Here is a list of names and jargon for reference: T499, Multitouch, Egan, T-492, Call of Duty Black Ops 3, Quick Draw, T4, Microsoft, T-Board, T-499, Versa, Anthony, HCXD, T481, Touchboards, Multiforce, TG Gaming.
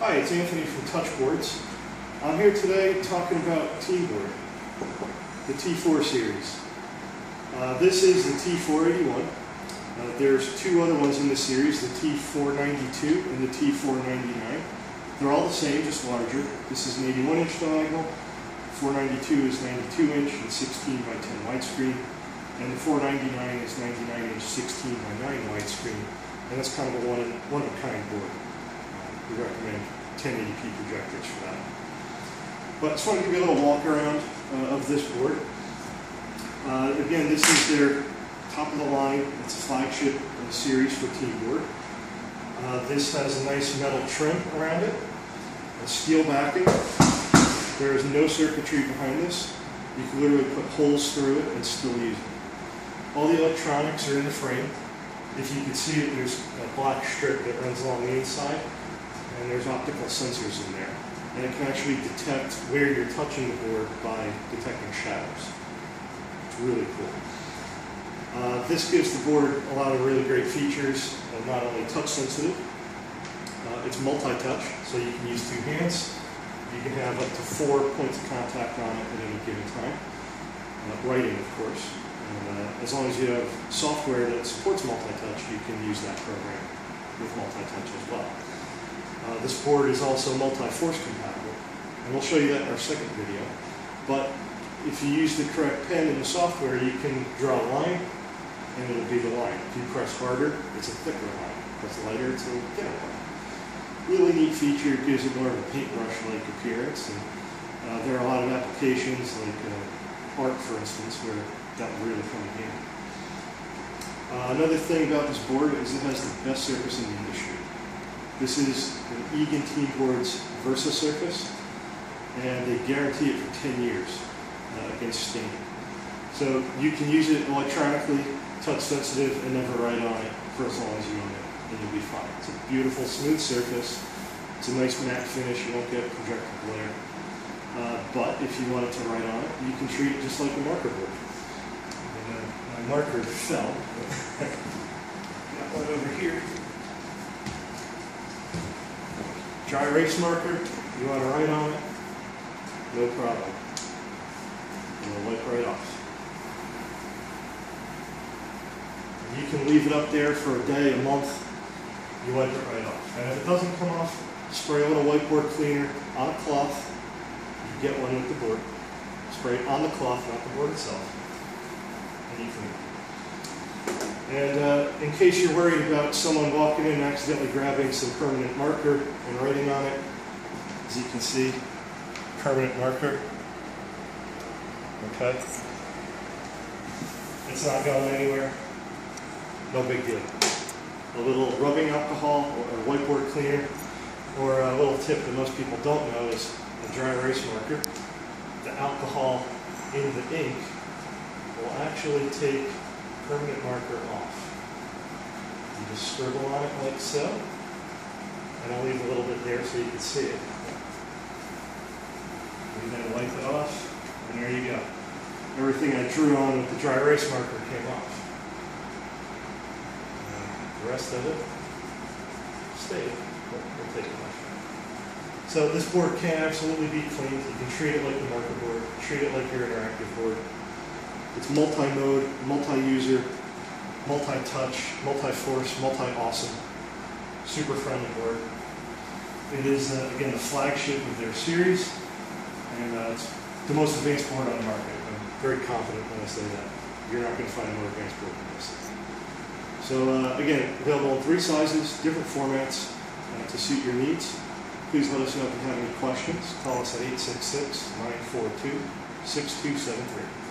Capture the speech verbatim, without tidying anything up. Hi, it's Anthony from Touchboards. I'm here today talking about T-Board, the T four series. Uh, this is the T four eighty-one. Uh, there's two other ones in the series, the T four ninety-two and the T four ninety-nine. They're all the same, just larger. This is an eighty-one inch diagonal, four ninety-two is ninety-two inch and sixteen by ten widescreen, and the four ninety-nine is ninety-nine inch, sixteen by nine widescreen, and that's kind of a one, one of a kind board. We recommend ten eighty p projectors for that. But I just wanted to give you a little walk around uh, of this board. Uh, again, this is their top of the line. It's a flagship of the series for T-Board. Uh, this has a nice metal trim around it, a steel backing. There is no circuitry behind this. You can literally put holes through it and still use it. All the electronics are in the frame. If you can see it, there's a black strip that runs along the inside, and there's optical sensors in there. And it can actually detect where you're touching the board by detecting shadows. It's really cool. Uh, this gives the board a lot of really great features, uh, not only touch sensitive, uh, it's multi-touch, so you can use two hands. You can have up to four points of contact on it at any given time. Uh, writing, of course. And, uh, as long as you have software that supports multi-touch, you can use that program with multi-touch as well. Uh, this board is also multi-force compatible, and we'll show you that in our second video. But if you use the correct pen in the software, you can draw a line, and it'll be the line. If you press harder, it's a thicker line. If it's lighter, it's a thinner line. Really neat feature. It gives it more of a paintbrush-like appearance. And, uh, there are a lot of applications, like uh, art, for instance, where that will really come in handy. Uh, another thing about this board is it has the best surface in the industry. This is an Egan T-Board's Versa surface, and they guarantee it for ten years uh, against staining. So you can use it electronically, touch sensitive, and never write on it for as long as you want it, and you'll be fine. It's a beautiful, smooth surface. It's a nice matte finish. You won't get projected glare. Uh, but if you wanted to write on it, you can treat it just like a marker board. And, uh, my marker fell. Got one over here. Dry erase marker, you want to write on it, no problem. It'll wipe right off. And you can leave it up there for a day, a month, you wipe it right off. And if it doesn't come off, spray a little whiteboard cleaner on a cloth. You get one with the board. Spray it on the cloth, not the board itself. And you can. And uh, in case you're worried about someone walking in and accidentally grabbing some permanent marker and writing on it, as you can see, permanent marker. Okay? It's not going anywhere. No big deal. A little rubbing alcohol or a whiteboard cleaner, or a little tip that most people don't know is a dry erase marker. The alcohol in the ink will actually take permanent marker off. You just scribble on it like so, and I'll leave a little bit there so you can see it. And then wipe it off, and there you go. Everything I drew on with the dry erase marker came off. And the rest of it stayed. We'll take it off. So this board can absolutely be cleaned. You can treat it like a marker board, treat it like your interactive board. It's multi-mode, multi-user, multi-touch, multi-force, multi-awesome, super friendly board. It is, uh, again, the flagship of their series, and uh, it's the most advanced board on the market. I'm very confident when I say that. You're not going to find a more advanced board than this. So, uh, again, available in three sizes, different formats uh, to suit your needs. Please let us know if you have any questions. Call us at eight six six, nine four two, six two seven three.